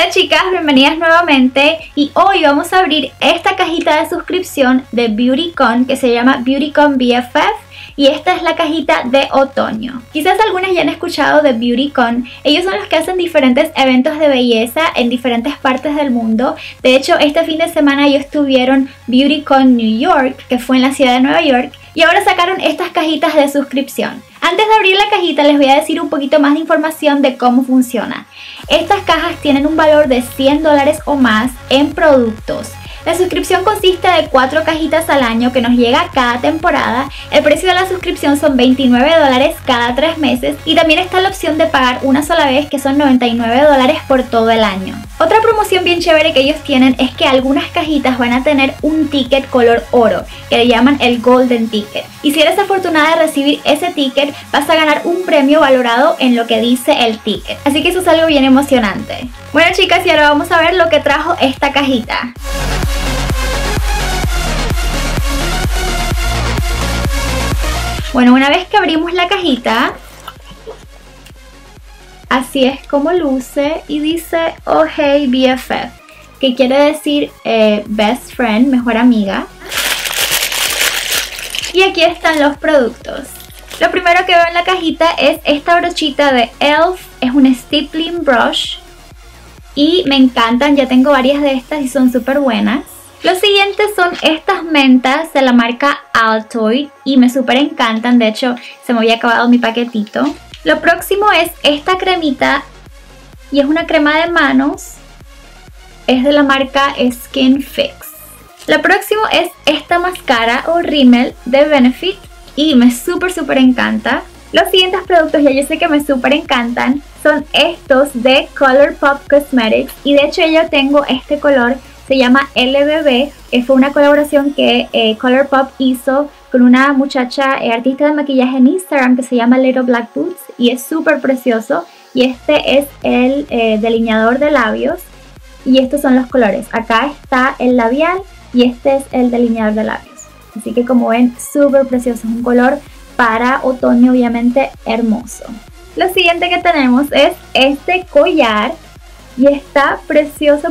Hola chicas, bienvenidas nuevamente y hoy vamos a abrir esta cajita de suscripción de Beautycon que se llama Beautycon BFF. Y esta es la cajita de otoño. Quizás algunas ya han escuchado de Beautycon. Ellos son los que hacen diferentes eventos de belleza en diferentes partes del mundo. De hecho, este fin de semana ellos tuvieron Beautycon New York, que fue en la ciudad de Nueva York. Y ahora sacaron estas cajitas de suscripción. Antes de abrir la cajita les voy a decir un poquito más de información de cómo funciona. Estas cajas tienen un valor de $100 o más en productos. La suscripción consiste de 4 cajitas al año que nos llega cada temporada. El precio de la suscripción son $29 cada 3 meses y también está la opción de pagar una sola vez, que son $99 por todo el año. Otra promoción bien chévere que ellos tienen es que algunas cajitas van a tener un ticket color oro, que le llaman el Golden Ticket. Y si eres afortunada de recibir ese ticket, vas a ganar un premio valorado en lo que dice el ticket. Así que eso es algo bien emocionante. Bueno chicas, y ahora vamos a ver lo que trajo esta cajita. Bueno, una vez que abrimos la cajita, así es como luce y dice Oh Hey BFF, que quiere decir Best Friend, mejor amiga. Y aquí están los productos. Lo primero que veo en la cajita es esta brochita de ELF, es un Stippling Brush y me encantan, ya tengo varias de estas y son súper buenas. Los siguientes son estas mentas de la marca Altoid y me súper encantan, de hecho se me había acabado mi paquetito. Lo próximo es esta cremita y es una crema de manos, es de la marca Skin Fix. Lo próximo es esta máscara o rímel de Benefit y me súper encanta. Los siguientes productos ya yo sé que me súper encantan, son estos de Colourpop Cosmetics y de hecho yo tengo este color. Se llama LBB, fue una colaboración que Colourpop hizo con una muchacha artista de maquillaje en Instagram que se llama Little Black Boots y es súper precioso. Y este es el delineador de labios y estos son los colores. Acá está el labial y este es el delineador de labios. Así que como ven, súper precioso, es un color para otoño obviamente hermoso. Lo siguiente que tenemos es este collar. Y está precioso,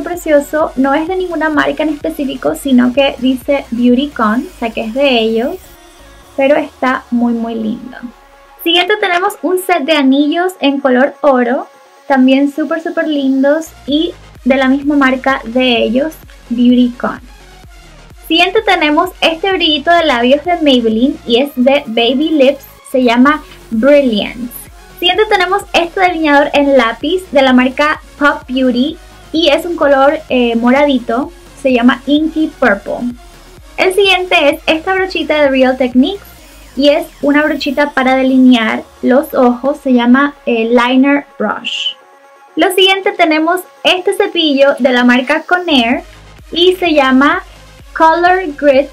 no es de ninguna marca en específico, sino que dice Beautycon, o sea que es de ellos, pero está muy lindo. Siguiente tenemos un set de anillos en color oro, también súper lindos y de la misma marca de ellos, Beautycon. Siguiente tenemos este brillito de labios de Maybelline y es de Baby Lips, se llama Brilliance. Siguiente tenemos este delineador en lápiz de la marca Pop Beauty y es un color moradito, se llama Inky Purple. El siguiente es esta brochita de Real Techniques y es una brochita para delinear los ojos, se llama Liner Brush. Lo siguiente tenemos este cepillo de la marca Conair y se llama Color Grit.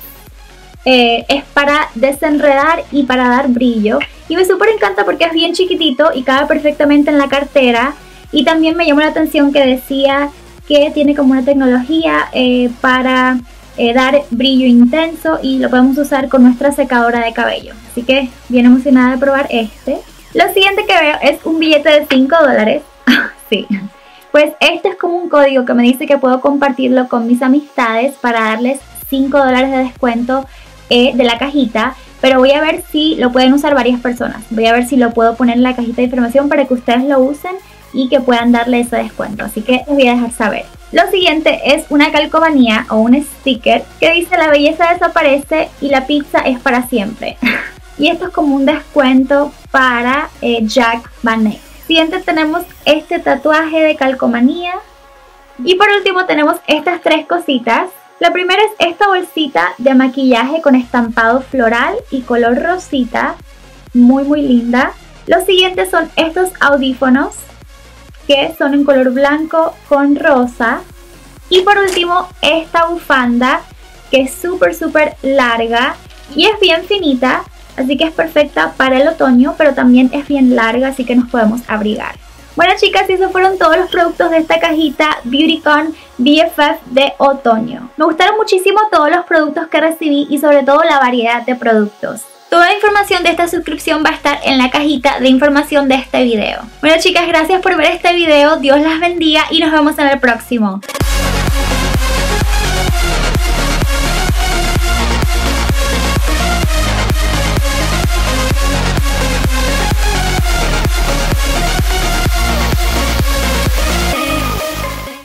Es para desenredar y para dar brillo y me súper encanta porque es bien chiquitito y cabe perfectamente en la cartera. Y también me llamó la atención que decía que tiene como una tecnología para dar brillo intenso y lo podemos usar con nuestra secadora de cabello, así que bien emocionada de probar este. Lo siguiente que veo es un billete de $5. Sí, pues este es como un código que me dice que puedo compartirlo con mis amistades para darles $5 de descuento de la cajita, pero voy a ver si lo pueden usar varias personas. Voy a ver si lo puedo poner en la cajita de información para que ustedes lo usen y que puedan darle ese descuento, así que les voy a dejar saber. Lo siguiente es una calcomanía o un sticker que dice la belleza desaparece y la pizza es para siempre. Y esto es como un descuento para Jack Van Ness. Siguiente tenemos este tatuaje de calcomanía y por último tenemos estas 3 cositas. La primera es esta bolsita de maquillaje con estampado floral y color rosita, muy linda. Los siguientes son estos audífonos que son en color blanco con rosa. Y por último esta bufanda que es súper larga y es bien finita, así que es perfecta para el otoño, pero también es bien larga, así que nos podemos abrigar. Bueno chicas, esos fueron todos los productos de esta cajita Beautycon BFF de otoño. Me gustaron muchísimo todos los productos que recibí y sobre todo la variedad de productos. Toda la información de esta suscripción va a estar en la cajita de información de este video. Bueno, chicas, gracias por ver este video. Dios las bendiga y nos vemos en el próximo.